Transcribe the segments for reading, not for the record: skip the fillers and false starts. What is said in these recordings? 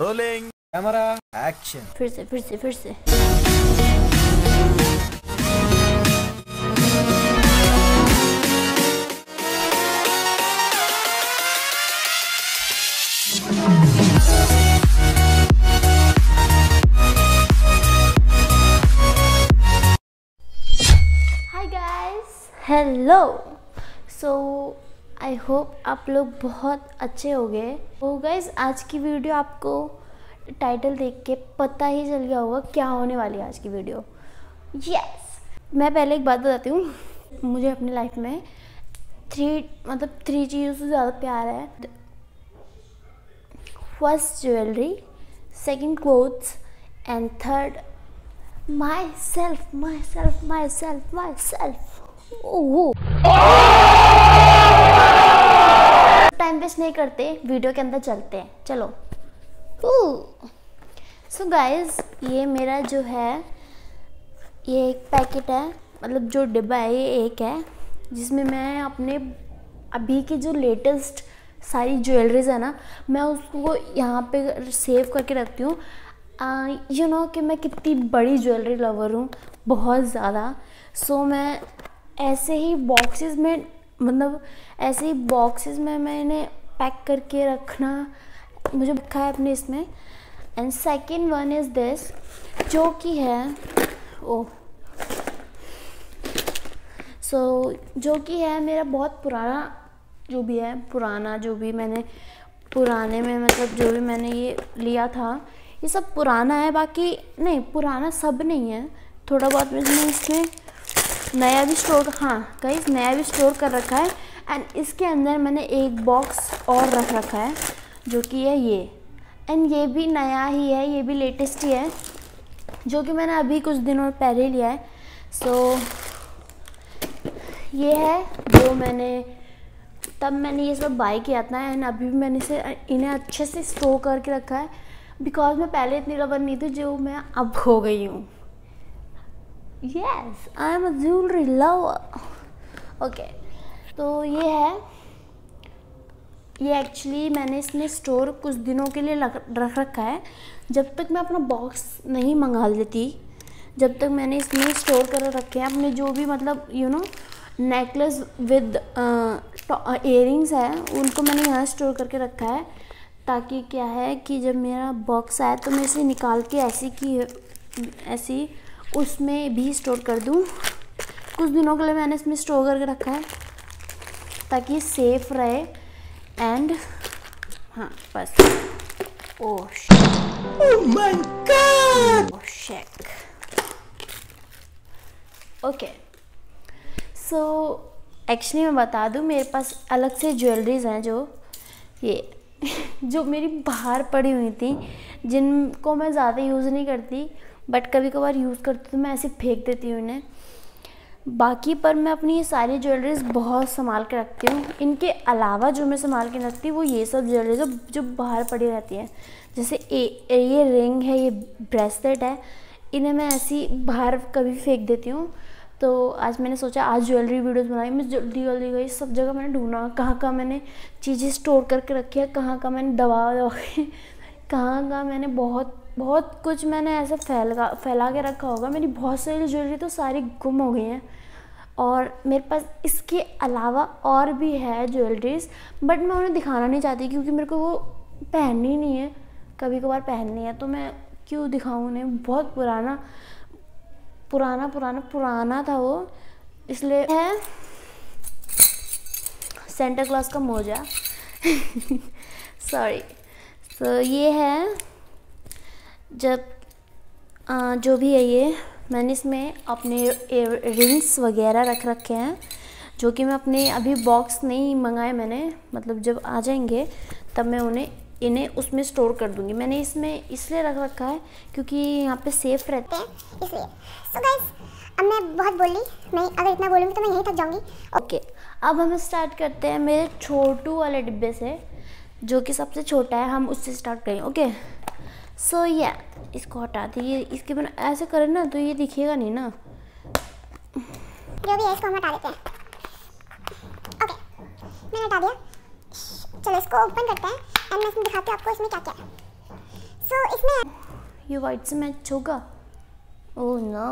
Rolling camera action. फिर से hi guys, hello. So I hope आप लोग बहुत अच्छे हो गए। तो गाइज़ आज की वीडियो आपको टाइटल देख के पता ही चल गया होगा क्या होने वाली है आज की वीडियो। यस, मैं पहले एक बात बताती हूँ। मुझे अपनी लाइफ में थ्री चीज़ों से ज़्यादा प्यार है। First jewellery, second clothes and third my self. Oh, time waste नहीं करते, वीडियो के अंदर चलते हैं, चलो। सो गाइज, ये मेरा जो है ये एक पैकेट है, मतलब जो डिब्बा है ये एक है, जिसमें मैं अपने अभी की जो लेटेस्ट सारी ज्वेलरीज है ना, मैं उसको यहाँ पे सेव करके रखती हूँ। यू नो कि मैं कितनी बड़ी ज्वेलरी लवर हूँ, बहुत ज़्यादा। सो मैं ऐसे ही बॉक्सेस में मैंने पैक करके रखना मुझे रखा है अपने इसमें। And second one is this, जो कि है जो कि है मेरा बहुत पुराना जो भी मैंने ये लिया था, ये सब पुराना है। बाकी नहीं, पुराना सब नहीं है, थोड़ा बहुत मैंने इसमें नया भी स्टोर, हाँ गाइस, नया भी स्टोर कर रखा है। एंड इसके अंदर मैंने एक बॉक्स और रख रखा है, जो कि है ये। एंड ये भी नया ही है, ये भी लेटेस्ट ही है, जो कि मैंने अभी कुछ दिनों पहले लिया है। सो ये है जो मैंने ये सब बाय किया था। एंड अभी भी मैंने इसे इन्हें अच्छे से स्टोर करके रखा है, बिकॉज मैं पहले इतनी लवर नहीं थी जो मैं अब हो गई हूँ। Yes, I am a jewelry lover. Okay, तो ये है, ये एक्चुअली मैंने इसमें स्टोर कुछ दिनों के लिए रख रखा है, जब तक मैं अपना बॉक्स नहीं मंगा लेती, जब तक मैंने इसमें स्टोर कर रखे हैं अपने जो भी, मतलब you know, necklace with earrings है, उनको मैंने यहाँ स्टोर करके रखा है, ताकि क्या है कि जब मेरा बॉक्स आए तो मैं इसे निकाल के ऐसी उसमें भी स्टोर कर दूँ। कुछ दिनों के लिए मैंने इसमें स्टोर करके रखा है ताकि सेफ रहे। एंड हाँ, बस। Oh shit, oh my god, oh shit. Okay, so actually मैं बता दूँ, मेरे पास अलग से ज्वेलरीज हैं जो ये जो मेरी बाहर पड़ी हुई थी, जिनको मैं ज़्यादा यूज़ नहीं करती, बट कभी कभार यूज़ करती तो मैं ऐसे फेंक देती हूँ इन्हें। बाकी पर मैं अपनी ये सारी ज्वेलरीज बहुत संभाल के रखती हूँ। इनके अलावा जो मैं संभाल के रखती हूँ वो ये सब ज्वेलरीज जो बाहर पड़ी रहती हैं, जैसे ये रिंग है, ये ब्रेसलेट है, इन्हें मैं ऐसी बाहर कभी फेंक देती हूँ। तो आज मैंने सोचा आज ज्वेलरी वीडियोस बनाई। मैं जल्दी गई, सब जगह मैंने ढूंढा कहाँ मैंने चीज़ें स्टोर करके रखी है, कहाँ मैंने दबा के, कहाँ मैंने बहुत कुछ मैंने ऐसे फैला के रखा होगा। मेरी बहुत सारी ज्वेलरी तो सारी गुम हो गई हैं, और मेरे पास इसके अलावा और भी है ज्वेलरीज, बट मैं उन्हें दिखाना नहीं चाहती क्योंकि मेरे को वो पहननी नहीं है, कभी कभार पहननी है तो मैं क्यों दिखाऊँ उन्हें। बहुत पुराना पुराना पुराना पुराना था वो, इसलिए है सेंटा क्लॉस का मोजा सॉरी। सो ये है जो भी है, ये मैंने इसमें अपने रिंग्स वगैरह रख रखे हैं, जो कि मैं अपने अभी बॉक्स नहीं मंगाए मैंने, मतलब जब आ जाएंगे तब मैं इन्हें उसमें स्टोर कर दूंगी। मैंने इसमें इसलिए रख रखा है क्योंकि यहाँ पे सेफ रहते हैं, इसलिए। सो गाइस, अब मैं बहुत बोली, मैं अगर इतना बोलूँगी तो मैं यहीं तक जाऊँगी। ओके, अब हम स्टार्ट करते हैं मेरे छोटू वाले डिब्बे से, जो कि सबसे छोटा है, हम उससे स्टार्ट करेंगे। ओके, सो या इसको हटा दीजिए, इसके बिना ऐसे करें ना तो ये दिखेगा नहीं ना, जो भी है इसको हम हटा देते हैं। ओके, मैंने हटा दिया, चलो इसको ओपन करते हैं एंड मैं इसमें दिखाती हूँ आपको इसमें क्या क्या है। इसमें ये वाइट से मैच होगा। ओह ना,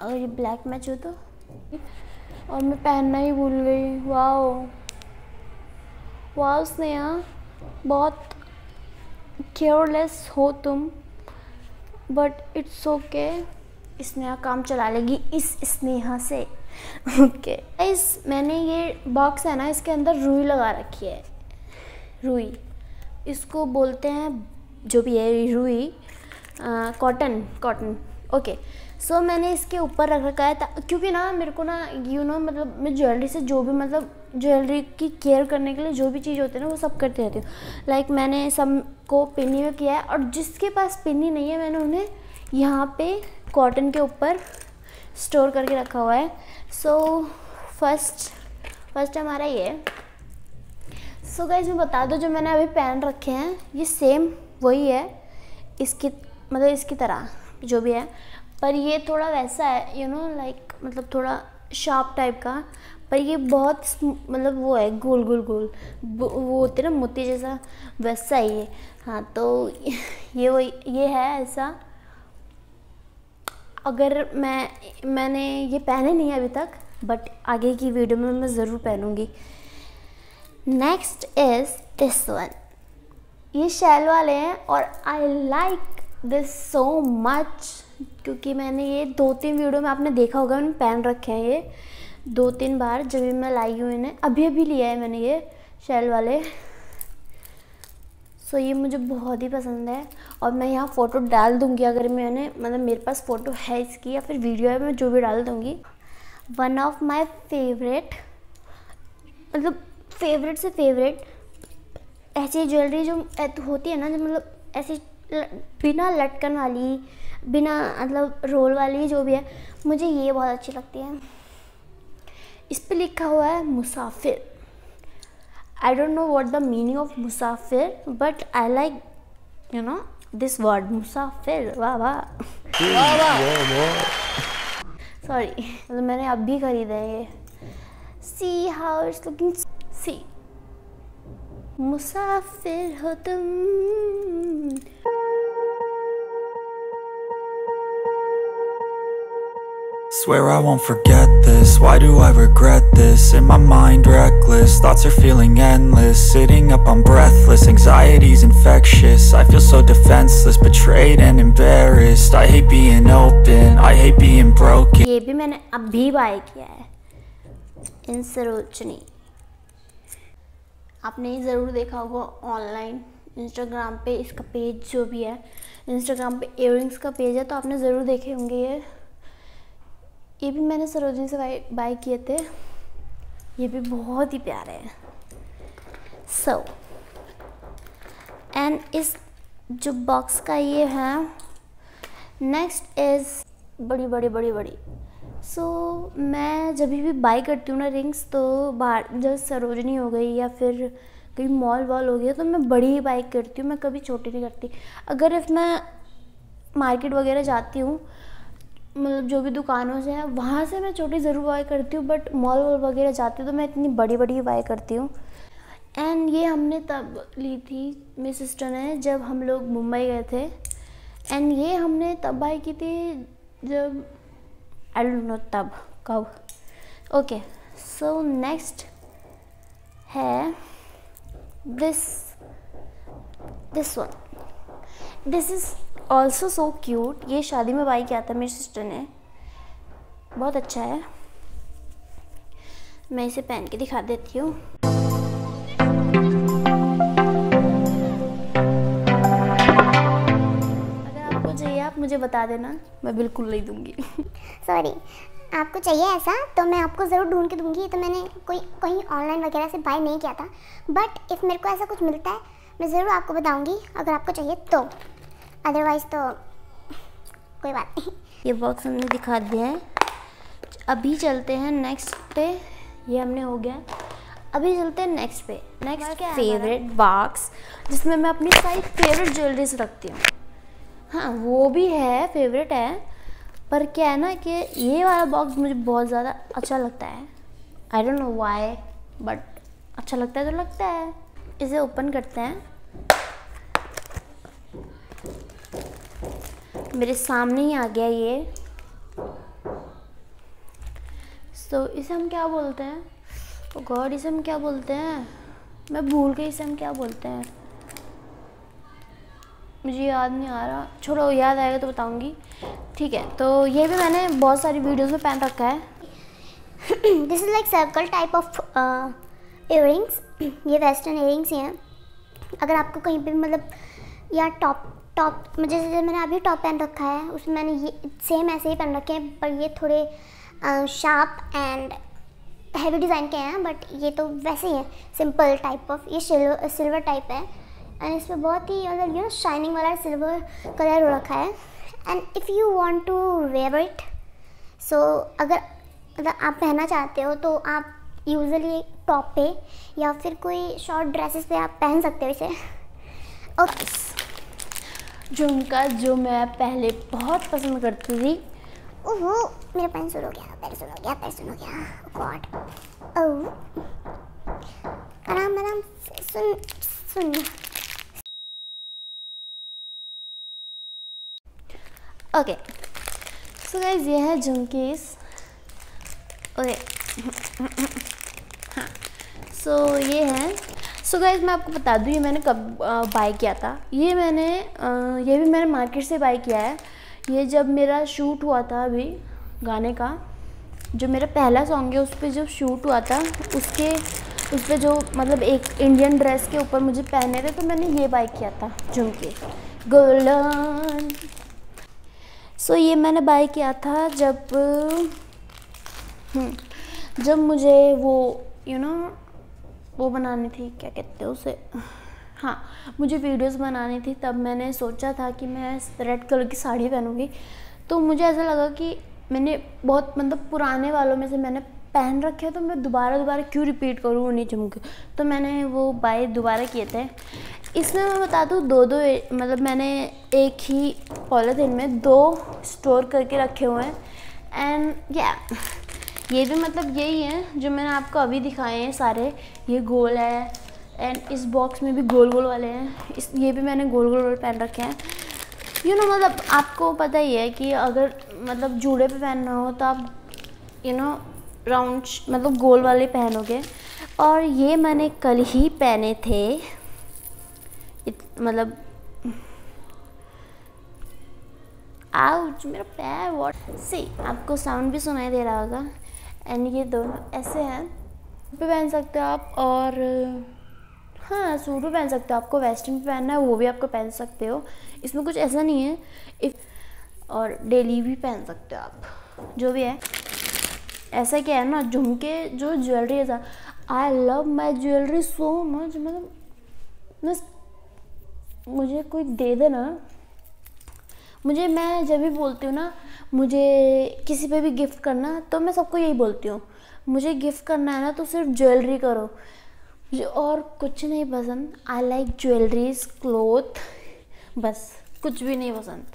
अगर ये ब्लैक मैच हो तो। और मैं पहनना ही भूल गई। वाह वाह स्नेहा, बहुत केयरलेस हो तुम, बट इट्स ओके। स्नेहा काम चला लेगी इस स्नेहा से। ओके गाइस, मैंने ये बॉक्स है ना, इसके अंदर रुई लगा रखी है। रुई इसको बोलते हैं, जो भी है रुई, कॉटन। ओके सो मैंने इसके ऊपर रख रखा है क्योंकि ना मेरे को ना मतलब मैं ज्वेलरी से जो भी ज्वेलरी की केयर करने के लिए जो भी चीज़ होती है ना वो सब करती रहती हूँ। लाइक मैंने सबको पिन्नी में किया है, और जिसके पास पिन्नी नहीं है मैंने उन्हें यहाँ पे कॉटन के ऊपर स्टोर करके रखा हुआ है। सो फर्स्ट हमारा ये। सो गाइस मैं बता दो, जो मैंने अभी पहन रखे हैं ये सेम वही है, इसकी मतलब इसकी तरह जो भी है, पर ये थोड़ा वैसा है लाइक थोड़ा शार्प टाइप का, पर ये बहुत वो है गोल गोल गोल, वो होते ना मोती जैसा, वैसा ही है। हाँ तो ये वही ये है ऐसा। अगर मैंने ये पहने नहीं अभी तक, बट आगे की वीडियो में मैं ज़रूर पहनूंगी। Next is this one. ये शैल वाले हैं और I like this so much, क्योंकि मैंने ये 2-3 वीडियो में आपने देखा होगा मैंने पहन रखे हैं ये 2-3 बार, जब भी मैं लाई हूँ इन्हें। अभी लिया है मैंने ये शैल वाले। सो ये मुझे बहुत ही पसंद है, और मैं यहाँ फ़ोटो डाल दूँगी अगर मैंने मेरे पास फ़ोटो है इसकी या फिर वीडियो है, मैं जो भी डाल दूँगी। One of my favourite, favourite से फेवरेट ऐसी ज्वेलरी जो होती है ना, जो ऐसी बिना लटकन वाली, बिना रोल वाली जो भी है, मुझे ये बहुत अच्छी लगती है। इस पे लिखा हुआ है मुसाफिर। I don't know what the meaning of मुसाफिर, but I like this word मुसाफिर। वाह वाह सॉरी, मैंने अभी खरीदा है ये। See how it's looking, see मुसाफिर हो तुम। Swear I won't forget this, why do I regret this? In my mind reckless, thoughts are feeling endless. Sitting up, I'm breathless, anxiety's infectious. I feel so defenseless, betrayed and embarrassed. I hate being open, I hate being broken. ये भी मैंने अभी bye किया है, इन सरोजनी। आपने ज़रूर देखा होगा ऑनलाइन इंस्टाग्राम पे, इसका पेज जो भी है इंस्टाग्राम पे इयररिंग्स का पेज है, तो आपने ज़रूर देखे होंगे ये। ये भी मैंने सरोजनी से बाय किए थे, ये भी बहुत ही प्यारे हैं। सो एंड इस जो बॉक्स का ये है। नेक्स्ट इज़ बड़ी। सो मैं जब भी बाय करती हूँ ना रिंग्स, तो बाहर जब सरोजनी हो गई या फिर कहीं मॉल वॉल हो गया, तो मैं बड़ी ही बाय करती हूँ, मैं कभी छोटी नहीं करती। अगर इफ मैं मार्केट वगैरह जाती हूँ, जो भी दुकानों से है वहाँ से मैं छोटी ज़रूर बाय करती हूँ, बट मॉल वगैरह जाती हूँ तो मैं इतनी बड़ी बाय करती हूँ। एंड ये हमने तब ली थी मेरी सिस्टर ने, जब हम लोग मुंबई गए थे। एंड ये हमने तब बाय की थी जब आई डोंट नो तब कब। ओके सो नेक्स्ट है this one. This is also so cute. ये शादी में बाय किया था मेरी सिस्टर ने, बहुत अच्छा है। मैं इसे पहन के दिखा देती हूँ। अगर आपको चाहिए आप मुझे बता देना, मैं बिल्कुल नहीं दूंगी। सॉरी, आपको चाहिए ऐसा तो मैं आपको ज़रूर ढूंढ के दूंगी। तो मैंने कहीं ऑनलाइन वगैरह से बाय नहीं किया था, बट इफ़ मेरे को ऐसा कुछ मिलता है मैं ज़रूर आपको बताऊँगी, अगर आपको चाहिए तो, अदरवाइज तो कोई बात नहीं। ये बॉक्स हमने दिखा दिया है, अभी चलते हैं नेक्स्ट पे। ये हमने हो गया, अभी चलते हैं नेक्स्ट पे। नेक्स्ट फेवरेट बॉक्स, जिसमें मैं अपनी सारी फेवरेट ज्वेलरीज रखती हूँ। हाँ वो भी है, फेवरेट है, पर क्या है ना कि ये वाला बॉक्स मुझे बहुत ज़्यादा अच्छा लगता है। I don't know why, but अच्छा लगता है तो लगता है। इसे ओपन करते हैं। मेरे सामने ही आ गया ये। तो इसे हम क्या बोलते हैं? ओह गॉड, इसे हम क्या बोलते हैं? मैं भूल गई इसे हम क्या बोलते हैं, मुझे याद नहीं आ रहा। छोड़ो, याद आएगा तो बताऊंगी। ठीक है, तो ये भी मैंने बहुत सारी वीडियोस में पहन रखा है। This is like circle type of earrings. ये वेस्टर्न इयरिंग्स हैं। अगर आपको कहीं पे मतलब या टॉप जैसे मैंने अभी टॉप पहन रखा है, उसमें मैंने ये सेम ऐसे ही पहन रखे हैं, पर ये थोड़े शार्प एंड हैवी डिज़ाइन के हैं। बट ये तो वैसे ही है, सिंपल टाइप ऑफ। ये सिल्वर टाइप है एंड इसमें बहुत ही मतलब यू नो शाइनिंग वाला सिल्वर कलर हो रखा है। And if you want to wear it, so अगर आप पहनना चाहते हो तो आप यूजुअली टॉप पे या फिर कोई शॉर्ट ड्रेसेस पे आप पहन सकते हो इसे। ओके, झुमका जो मैं पहले बहुत पसंद करती थी। ओहो, मेरा पेन सुन हो गया। गॉड, आराम सुन। ओके सो गाइस, ये है झुमकीस। ओके हाँ, सो ये है। सो गाइस, मैं आपको बता दूँ ये मैंने कब बाय किया था। ये भी मैंने मार्केट से बाय किया है। ये जब मेरा शूट हुआ था अभी गाने का, जो मेरा पहला सॉन्ग है उस पर जब शूट हुआ था, उस पर जो मतलब एक इंडियन ड्रेस के ऊपर मुझे पहने थे, तो मैंने ये बाय किया था झुमके गोल्डन। सो ये मैंने बाय किया था जब मुझे वो वो बनानी थी, क्या कहते हो उसे, हाँ, मुझे वीडियोस बनानी थी। तब मैंने सोचा था कि मैं रेड कलर की साड़ी पहनूंगी। तो मुझे ऐसा लगा कि मैंने बहुत मतलब पुराने वालों में से मैंने पहन रखे हैं, तो मैं दोबारा क्यों रिपीट करूँ उन्हीं झुमके। तो मैंने वो बाय दोबारा किए थे। इसमें मैं बता दूँ दो मतलब मैंने एक ही पॉलिथीन में दो स्टोर करके रखे हुए हैं। एंड ये भी मतलब यही है जो मैंने आपको अभी दिखाए हैं सारे। ये गोल है एंड इस बॉक्स में भी गोल वाले हैं। ये भी मैंने गोल पहन रखे हैं। मतलब आपको पता ही है कि अगर मतलब जूड़े पे पहनना हो तो आप राउंड मतलब गोल वाले पहनोगे। और ये मैंने कल ही पहने थे। मतलब आउच, मेरा पैर। व्हाट सी, आपको साउंड भी सुनाई दे रहा होगा। एंड ये दोनों ऐसे हैं, पे पहन सकते हो आप। और हाँ, सूट भी पहन सकते हो। आपको वेस्टर्न भी पहनना है वो भी आपको पहन सकते हो, इसमें कुछ ऐसा नहीं है। और डेली भी पहन सकते हो आप, जो भी है। ऐसा क्या है ना, झुमके जो ज्वेलरी है, I love my jewellery so much. मतलब मुझे कोई दे देना। मैं जब भी बोलती हूँ ना, मुझे किसी पे भी गिफ्ट करना, तो मैं सबको यही बोलती हूँ, मुझे गिफ्ट करना है ना तो सिर्फ ज्वेलरी करो, मुझे और कुछ नहीं पसंद। आई लाइक ज्वेलरीज, क्लोथ, बस कुछ भी नहीं पसंद।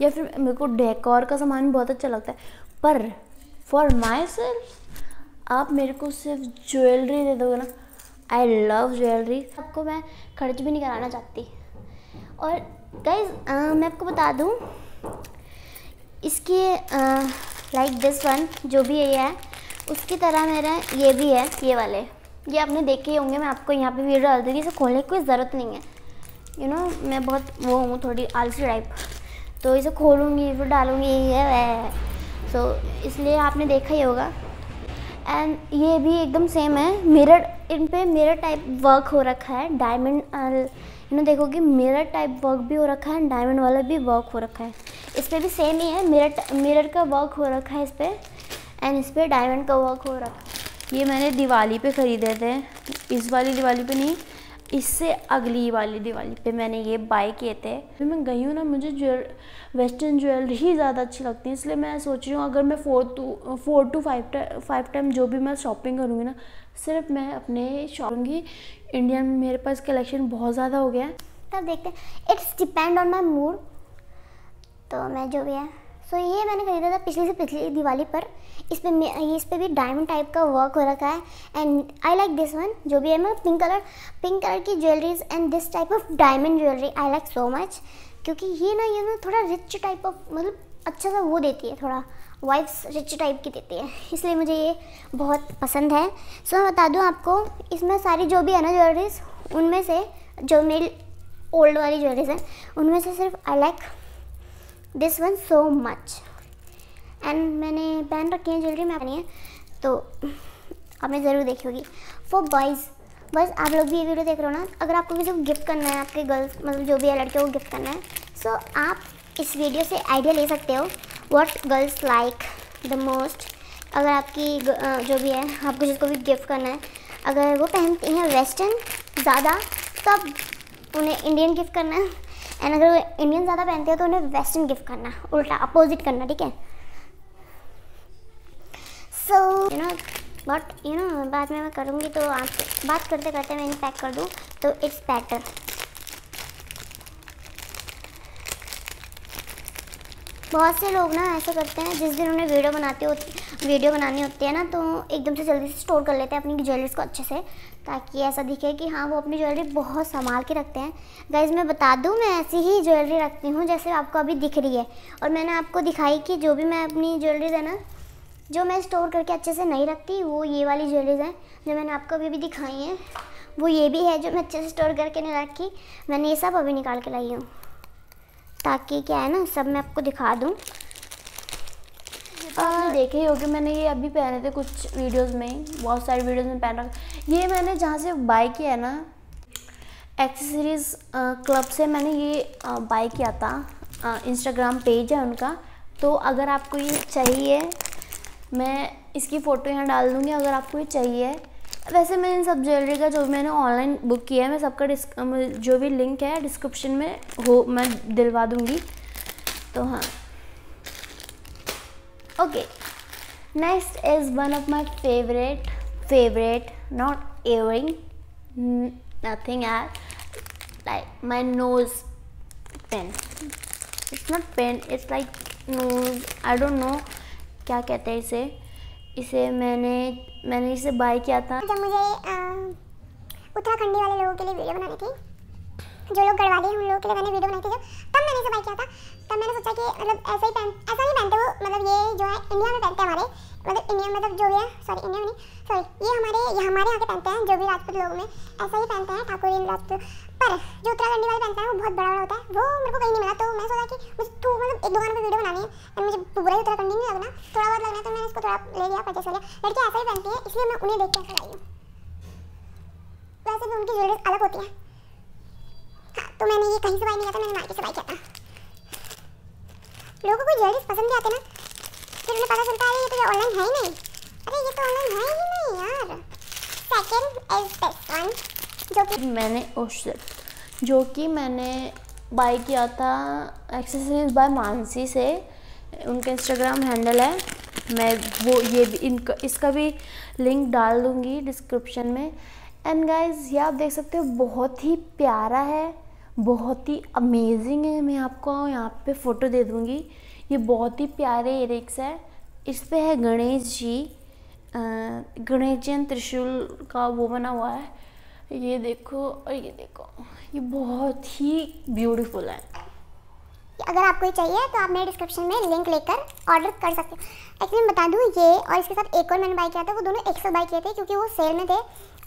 या फिर मेरे को डेकोर का सामान बहुत अच्छा लगता है, पर फॉर माई सेल्फ आप मेरे को सिर्फ ज्वेलरी दे दोगे ना, आई लव ज्वेलरी। आपको मैं खर्च भी नहीं कराना चाहती। और गाइज मैं आपको बता दूँ इसके लाइक दिस वन जो भी ये है उसकी तरह मेरा ये भी है। ये वाले, ये आपने देखे ही होंगे। मैं आपको यहाँ पे वीडियो डाल दूँगी, इसे खोलने की कोई ज़रूरत नहीं है। मैं बहुत वो हूँ, थोड़ी आलसी टाइप, तो इसे खोलूँगी फिर डालूँगी ये वह। सो इसलिए आपने देखा ही होगा। एंड ये भी एकदम सेम है। मिरर, इन पर मिरर टाइप वर्क हो रखा है, डायमंड। देखोगे मिरर टाइप वर्क भी हो रखा है, डायमंड वाला भी वर्क हो रखा है। इस पर भी सेम ही है, मिरर का वर्क हो रखा है इस पर, एंड इस पर डायमंड का वर्क हो रखा है। ये मैंने दिवाली पे ख़रीदे थे, इस वाली दिवाली पे नहीं, इससे अगली वाली दिवाली पे मैंने ये बाय किए थे। फिर मैं गई हूँ ना, मुझे वेस्टर्न ज्वेलरी ही ज़्यादा अच्छी लगती है। इसलिए मैं सोच रही हूँ अगर मैं 4 to 5 टाइम जो भी मैं शॉपिंग करूँगी ना, सिर्फ मैं अपने शॉपिंग इंडियन। मेरे पास कलेक्शन बहुत ज़्यादा हो गया है। तब देखते हैं, it's depend on my mood. तो मैं जो भी है, सो ये मैंने ख़रीदा था पिछली दिवाली पर। इस पर भी डायमंड टाइप का वर्क हो रखा है। And I like this one जो भी है। मैं पिंक कलर की jewelleries and this type of diamond jewellery I like so much. क्योंकि ये ना थोड़ा रिच टाइप ऑफ मतलब अच्छा सा वो देती है, थोड़ा वाइब्स रिच टाइप की देती है, इसलिए मुझे ये बहुत पसंद है। सो मैं बता दूँ आपको, इसमें सारी जो भी है ना ज्वेलरीज, उनमें से जो मेरी ओल्ड वाली ज्वेलरीज हैं उनमें से सिर्फ I like this one so much. And मैंने पहन रखी है ज्वेलरी, मैं पहनी है तो आपने ज़रूर देखी होगी। फॉर बॉयज़, बस आप लोग भी ये वीडियो देख रहे हो ना, अगर आपको किसी को गिफ्ट करना है, आपके गर्ल्स मतलब जो भी है लड़के को गिफ्ट करना है, सो आप इस वीडियो से आइडिया ले सकते हो what girls like the most. अगर आपकी जो भी है आपको जिसको भी गिफ्ट करना है, अगर वो पहनते हैं वेस्टर्न ज़्यादा तो आप उन्हें इंडियन गिफ्ट करना है, एंड अगर वो इंडियन ज़्यादा पहनते हो तो उन्हें वेस्टर्न गिफ्ट करना, उल्टा अपोजिट करना, ठीक है। सो बट बाद में मैं करूँगी तो आपसे बात करते करते मैं इन्हें पैक कर दूँ तो इट्स बेटर। बहुत से लोग ना ऐसे करते हैं, जिस दिन उन्हें वीडियो बनानी होती है ना, तो एकदम से जल्दी से स्टोर कर लेते हैं अपनी ज्वेलरीज को अच्छे से, ताकि ऐसा दिखे कि हाँ वो अपनी ज्वेलरी बहुत संभाल के रखते हैं। गाइज मैं बता दूँ, मैं ऐसी ही ज्वेलरी रखती हूँ जैसे आपको अभी दिख रही है, और मैंने आपको दिखाई कि जो भी मैं अपनी ज्वेलरीज है ना जो मैं स्टोर करके अच्छे से नहीं रखती, वो ये वाली ज्वेलरीज हैं जो मैंने आपको अभी भी दिखाई हैं, वो ये भी है जो मैं अच्छे से स्टोर करके नहीं रखी। मैंने ये सब अभी निकाल के लाई हूँ ताकि क्या है ना सब मैं आपको दिखा दूँ। और देखे ही होगी, मैंने ये अभी पहने थे कुछ वीडियोस में, बहुत सारी वीडियोस में पहन रखा। ये मैंने जहाँ से बाय किया है ना एक्सेसरीज क्लब से, मैंने ये बाय किया था। इंस्टाग्राम पेज है उनका, तो अगर आपको ये चाहिए मैं इसकी फ़ोटो यहाँ डाल दूँगी अगर आपको ये चाहिए। वैसे मैं इन सब ज्वेलरी का जो मैंने ऑनलाइन बुक किया है, मैं सबका जो भी लिंक है डिस्क्रिप्शन में हो मैं दिलवा दूँगी। तो हाँ, okay, next is one of my favourite not earring nothing are like my nose pen. It's not pen, it's like nose, I don't know क्या कहते हैं इसे। मैंने इसे बाय किया था जब मुझे उत्तराखंडी वाले लोगों के लिए वीडियो बनानी थी, जो लोग गढ़वाली हैं उन लोगों के लिए मैंने वीडियो बनाई थी जो, तब मैंने इसे बाय किया था। तब मैंने सोचा कि मतलब ऐसा नहीं पहनते वो, मतलब ये जो है इंडिया में पहनते हैं हमारे, मतलब इंडिया मतलब जो भी है, सॉरी इंडिया में नहीं, सॉरी ये हमारे यहाँ के पहनते हैं जो भी राजपूत लोग में ऐसा ही पहनते हैं, ठाकुर राजपूत। पर जो उत्तराखंडी वाले पहनते हैं वो बहुत बड़ा होता है, वो मेरे को कहीं नहीं मिला। तो मैं सोचा कि मुझे तो मतलब एक दुकान पर वीडियो बनानी है, मुझे पूरा उत्तराखंडी नहीं लगना, थोड़ा बहुत लगना, तो मैंने इसको थोड़ा ले लिया, परचेस कर लिया। लड़कियाँ ऐसा ही पहनती है इसलिए मैं उन्हें देख के ऐसा लाई हूँ, वैसे भी उनकी ज्वेलरी अलग होती है। हाँ, तो मैंने ये कहीं से बाय नहीं किया था, मैंने मार्केट से बाय किया था। लोगों को ज्वेलरी पसंद आते ना, फिर उन्हें पता चलता है ये तो ऑनलाइन है ही नहीं, अरे ये तो ऑनलाइन है ही नहीं यार। सेकेंड इज दिस वन जो कि मैंने बाय किया था एक्सेसरीज बाय मानसी से, उनका इंस्टाग्राम हैंडल है, मैं वो ये इसका भी लिंक डाल दूँगी डिस्क्रिप्शन में। एंड गाइज ये आप देख सकते हो, बहुत ही प्यारा है, बहुत ही अमेजिंग है। मैं आपको यहाँ पे फ़ोटो दे दूँगी। ये बहुत ही प्यारे इयररिंग्स है, इस पे है गणेश जी, गणेश जी त्रिशूल का वो बना हुआ है, ये देखो। और ये देखो, ये बहुत ही ब्यूटीफुल है। अगर आपको ये चाहिए तो आप मेरे डिस्क्रिप्शन में लिंक लेकर ऑर्डर कर सकते हो। एक्चुअली बता दूँ ये और इसके साथ एक और मैंने बाय किया था, वो दोनों एक साथ बाय किए थे क्योंकि वो सेल में थे।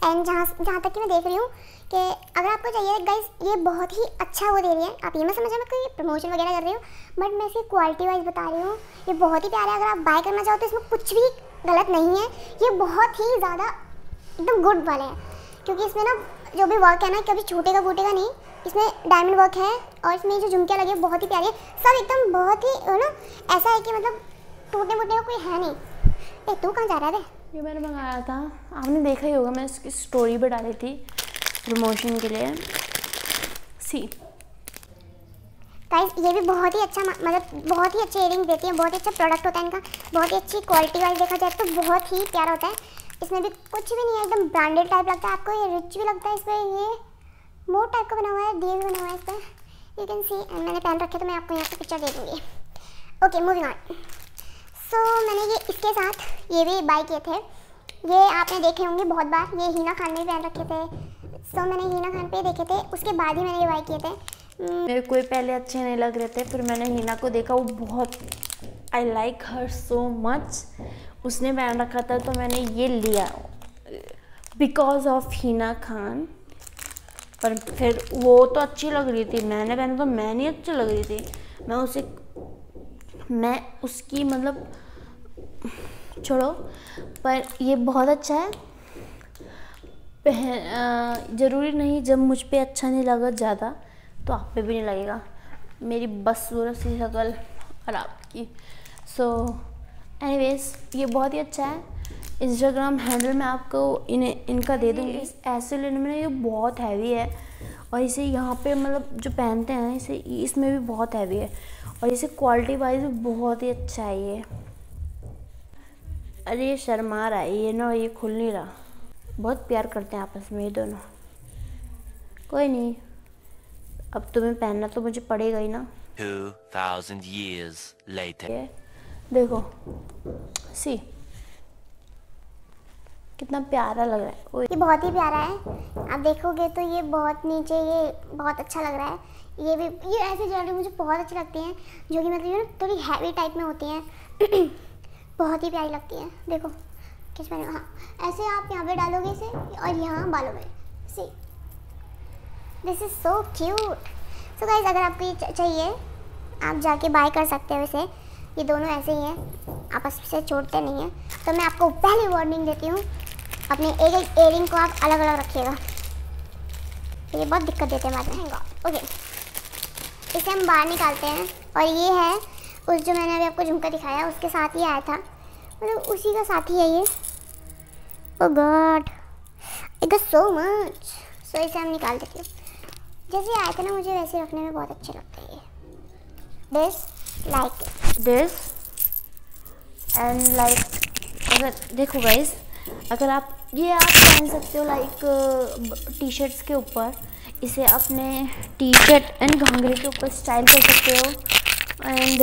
एंड जहाँ तक कि मैं देख रही हूँ कि अगर आपको चाहिए गाइज, ये बहुत ही अच्छा वो दे रही है, आप ये मत समझिए मैं कोई प्रमोशन वगैरह कर रही हूँ, बट मैं इसकी क्वालिटी वाइज बता रही हूँ। ये बहुत ही प्यारा है, अगर आप बाय करना चाहो तो इसमें कुछ भी गलत नहीं है, ये बहुत ही ज़्यादा एकदम गुड वाले हैं, क्योंकि इसमें ना जो भी वर्क है ना कभी छूटेगा फूटेगा नहीं, इसमें डायमंड वर्क है और इसमें जो झुमकियाँ लगी है बहुत ही प्यारी है। सब एकदम बहुत ही है ना, ऐसा है कि मतलब टूटने फूटने का कोई है नहीं। ए तू कहाँ जा रहा है? ये मैंने मंगाया था, आपने देखा ही होगा, मैं इसकी स्टोरी भी डाली थी प्रमोशन के लिए। सी गाइस ये भी बहुत ही अच्छा मतलब बहुत ही अच्छे इयररिंग देती है, बहुत ही अच्छा प्रोडक्ट होता है इनका, बहुत ही अच्छी क्वालिटी वाइज देखा जाए तो बहुत ही प्यारा होता है। इसमें भी कुछ भी नहीं है, एकदम ब्रांडेड टाइप लगता है आपको, ये रिच भी लगता है। इसमें ये मोर टाइप का बना हुआ है, दिए भी बना हुआ है इस पर, यू कैन सी। एंड मैंने पहन रखे तो मैं आपको यहाँ से पिक्चर दे दूँगी। Okay moving on. सो मैंने ये इसके साथ ये भी बाय किए थे, ये आपने देखे होंगे बहुत बार, ये हिना खान ने भी पहन रखे थे। सो मैंने हिना खान पे देखे थे, उसके बाद ही मैंने ये बाय किए थे। मेरे कोई पहले अच्छे नहीं लग रहे थे, फिर मैंने हिना को देखा, वो बहुत I like her so much, उसने पहन रखा था तो मैंने ये लिया बिकॉज ऑफ हिना खान। पर फिर वो तो अच्छी लग रही थी, मैंने पहना तो मैं नहीं अच्छी लग रही थी, मैं उसकी मतलब छोड़ो। पर ये बहुत अच्छा है, ज़रूरी नहीं जब मुझ पे अच्छा नहीं लगा ज़्यादा तो आप पे भी नहीं लगेगा। मेरी बस सूरत सी शक्ल और आपकी। सो एनीवेज ये बहुत ही अच्छा है। इंस्टाग्राम हैंडल मैं आपको इनका दे दूँगी। ऐसे लेने में ये बहुत हैवी है और इसे यहाँ पे मतलब जो पहनते हैं इसे इसमें भी बहुत हैवी है और इसे क्वालिटी वाइज बहुत ही अच्छा है ये। अरे ये शर्मा रहा है ये ना, ये खुल नहीं रहा। बहुत प्यार करते हैं आपस में ये दोनों। कोई नहीं, अब तुम्हें पहनना तो मुझे पड़ेगा ही ना। 2000 years later देखो सी कितना प्यारा लग रहा है। ये बहुत ही प्यारा है, आप देखोगे तो ये बहुत नीचे, ये बहुत अच्छा लग रहा है। ये भी ये ऐसे ज्वेलरी मुझे बहुत अच्छी लगती हैं जो कि मतलब थोड़ी हैवी टाइप में होती हैं, बहुत ही प्यारी लगती है। देखो किस में, हाँ ऐसे आप यहाँ पे डालोगे इसे और यहाँ बालों में। See this is so cute. So guys अगर आपको चाहिए आप जाके बाय कर सकते हो इसे। ये दोनों ऐसे ही हैं, आपस से छोड़ते नहीं हैं। तो मैं आपको पहले वार्निंग देती हूँ, अपने एक एक एयरिंग को आप अलग अलग रखिएगा, ये बहुत दिक्कत देते हैं बाद में। ओके इसे हम बाहर निकालते हैं और ये है उस जो मैंने अभी आपको झुमका दिखाया उसके साथ ही आया था, मतलब उसी का साथ ही है ये। Oh God I got so much. So इसे हम निकाल देते हैं, जैसे आए थे ना मुझे वैसे रखने में बहुत अच्छे लगते हैं ये। This like this and like. अगर देखो गाइज अगर आप ये आप पहन सकते हो लाइक टी शर्ट्स के ऊपर, इसे अपने टी शर्ट एंड घाघरे के ऊपर स्टाइल कर सकते हो एंड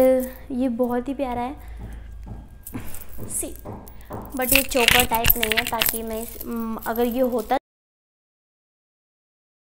ये बहुत ही प्यारा है सी। बट ये चोकर टाइप नहीं है, ताकि मैं अगर ये होता